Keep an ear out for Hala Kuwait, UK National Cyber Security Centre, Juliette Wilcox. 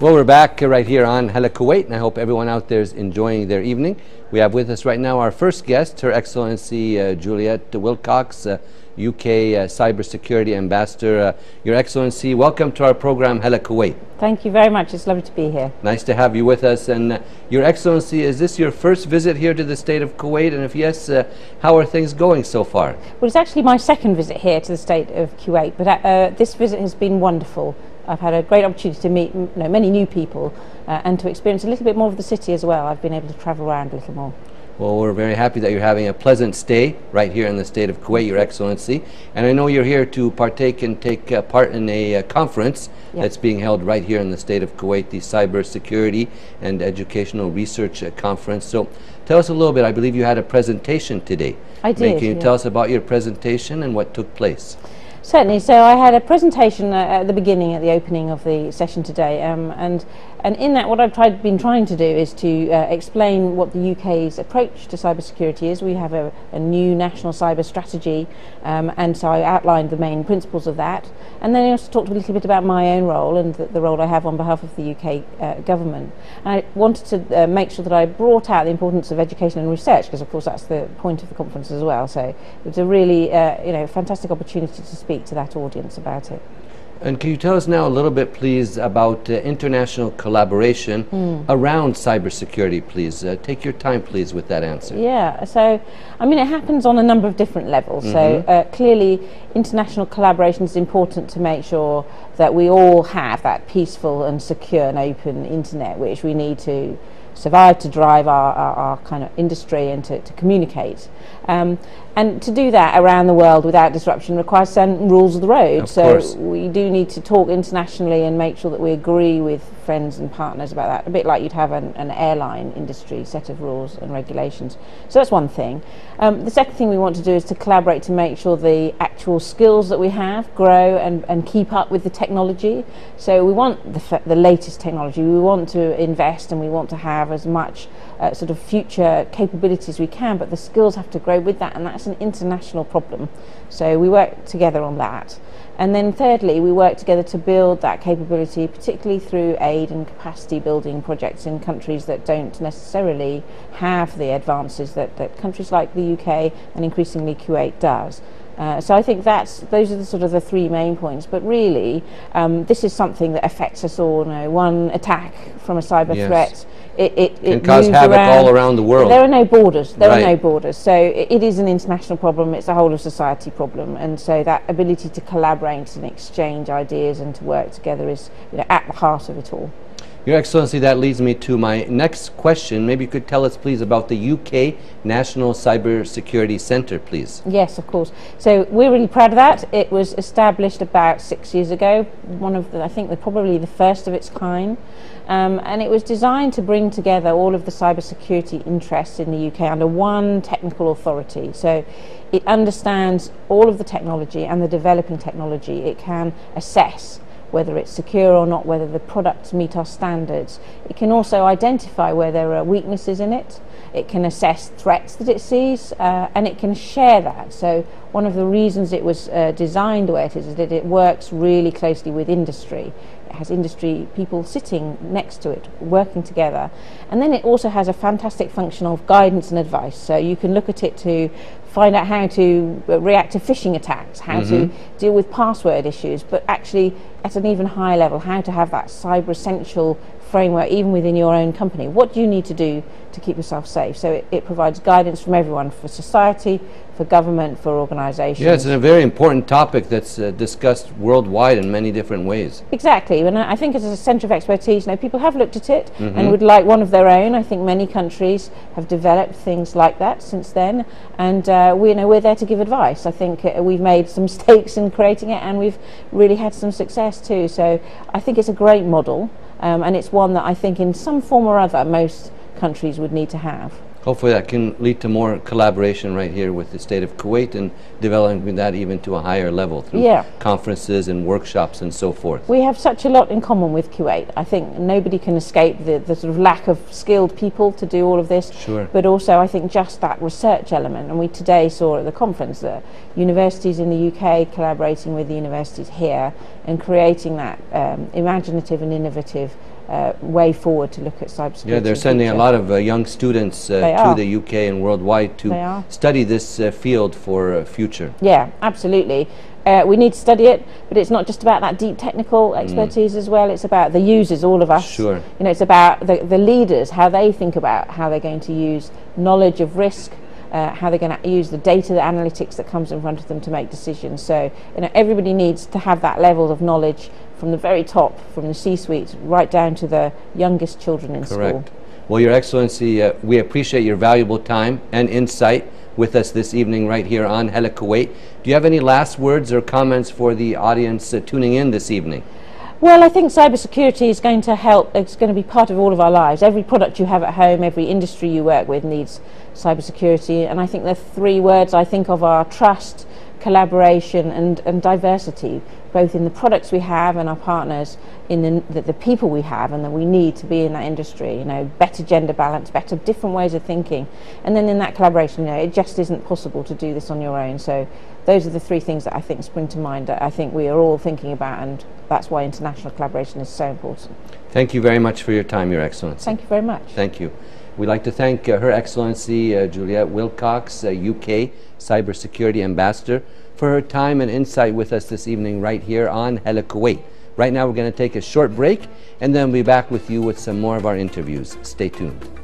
Well, we're back right here on Hala Kuwait, and I hope everyone out there is enjoying their evening. We have with us right now our first guest, Her Excellency Juliette Wilcox, UK Cyber Security Ambassador. Your Excellency, welcome to our program, Hala Kuwait. Thank you very much. It's lovely to be here. Nice to have you with us. And Your Excellency, is this your first visit here to the state of Kuwait? And if yes, how are things going so far? Well, it's actually my second visit here to the state of Kuwait, but this visit has been wonderful. I've had a great opportunity to meet many new people and to experience a little bit more of the city as well. I've been able to travel around a little more. Well, we're very happy that you're having a pleasant stay right here in the state of Kuwait, Your Excellency. And I know you're here to partake and take part in a conference that's being held right here in the state of Kuwait, the Cyber Security and Educational Research Conference. So tell us a little bit. I believe you had a presentation today. I did. Can you tell us about your presentation and what took place? Certainly. So I had a presentation at the beginning, at the opening of the session today, and in that what I've been trying to do is to explain what the UK's approach to cybersecurity is. We have a new national cyber strategy, and so I outlined the main principles of that, and then I also talked a little bit about my own role and the role I have on behalf of the UK government. And I wanted to make sure that I brought out the importance of education and research, because of course that's the point of the conference as well. So it was a really fantastic opportunity to speak to that audience about it. And can you tell us now a little bit, please, about international collaboration around cybersecurity, please? Take your time, please, with that answer. Yeah, so, I mean, it happens on a number of different levels. So clearly, international collaboration is important to make sure that we all have that peaceful and secure and open internet, which we need to survive, to drive our kind of industry, and to communicate. And to do that around the world without disruption requires certain rules of the road. So we do need to talk internationally and make sure that we agree with friends and partners about that, a bit like you'd have an airline industry set of rules and regulations. So that's one thing. The second thing we want to do is to collaborate to make sure the actual skills that we have grow and keep up with the technology. So we want the latest technology, we want to invest, and we want to have as much sort of future capabilities as we can, but the skills have to grow with that, and that's an international problem. So we work together on that. And then thirdly, we work together to build that capability, particularly through aid and capacity building projects in countries that don't necessarily have the advances that countries like the UK and increasingly Kuwait does. So I think those are the sort of the three main points. But really, this is something that affects us all. One attack from a cyber threat, it can cause havoc all around the world. There are no borders. There are no borders. So it is an international problem. It's a whole of society problem. And so that ability to collaborate and exchange ideas and to work together is at the heart of it all. Your Excellency, that leads me to my next question. Maybe you could tell us, please, about the UK National Cyber Security Centre, please. Yes, of course. So we're really proud of that. It was established about 6 years ago, one of the, I think, probably the first of its kind. And it was designed to bring together all of the cybersecurity interests in the UK under one technical authority. So it understands all of the technology and the developing technology. It can assess whether it's secure or not, whether the products meet our standards. It can also identify where there are weaknesses in it. It can assess threats that it sees, and it can share that. So one of the reasons it was designed the way it is that it works really closely with industry. It has industry people sitting next to it, working together. And then it also has a fantastic function of guidance and advice. So you can look at it to find out how to react to phishing attacks, how to deal with password issues, but actually at an even higher level, how to have that cyber essential framework even within your own company. What do you need to do to keep yourself safe? So it provides guidance from everyone, for society, for government, for organisations. Yeah, it's a very important topic that's discussed worldwide in many different ways. Exactly, and I think it's a centre of expertise. Now, people have looked at it and would like one of their own. I think many countries have developed things like that since then, and we're there to give advice. I think we've made some mistakes in creating it, and we've really had some success too. So I think it's a great model, and it's one that I think in some form or other most countries would need to have. Hopefully that can lead to more collaboration right here with the state of Kuwait and developing that even to a higher level through conferences and workshops and so forth. We have such a lot in common with Kuwait. I think nobody can escape the sort of lack of skilled people to do all of this, but also I think just that research element. And we today saw at the conference that universities in the UK collaborating with the universities here and creating that imaginative and innovative way forward to look at cybersecurity. Yeah, they're sending a lot of young students to the UK and worldwide to study this field for future. Yeah, absolutely. We need to study it, but it's not just about that deep technical expertise as well. It's about the users, all of us. Sure. You know, it's about the leaders, how they think about how they're going to use knowledge of risk, how they're going to use the data, the analytics that comes in front of them to make decisions. So, you know, everybody needs to have that level of knowledge from the very top, from the C-suite, right down to the youngest children in Correct. School. Well, Your Excellency, we appreciate your valuable time and insight with us this evening right here on Hala Kuwait. Do you have any last words or comments for the audience tuning in this evening? Well, I think cybersecurity is going to help. It's going to be part of all of our lives. Every product you have at home, every industry you work with needs cybersecurity. And I think the three words I think of are trust, collaboration and diversity, both in the products we have and our partners, in the people we have and that we need to be in that industry. You know, better gender balance, better different ways of thinking, and then in that collaboration, you know, it just isn't possible to do this on your own. So those are the three things that I think spring to mind, that I think we are all thinking about, and that's why international collaboration is so important. Thank you very much for your time, Your Excellency. Thank you very much. Thank you. We'd like to thank Her Excellency Juliette Wilcox, UK Cybersecurity Ambassador, for her time and insight with us this evening right here on Hala Kuwait. Right now we're going to take a short break and then we'll be back with you with some more of our interviews. Stay tuned.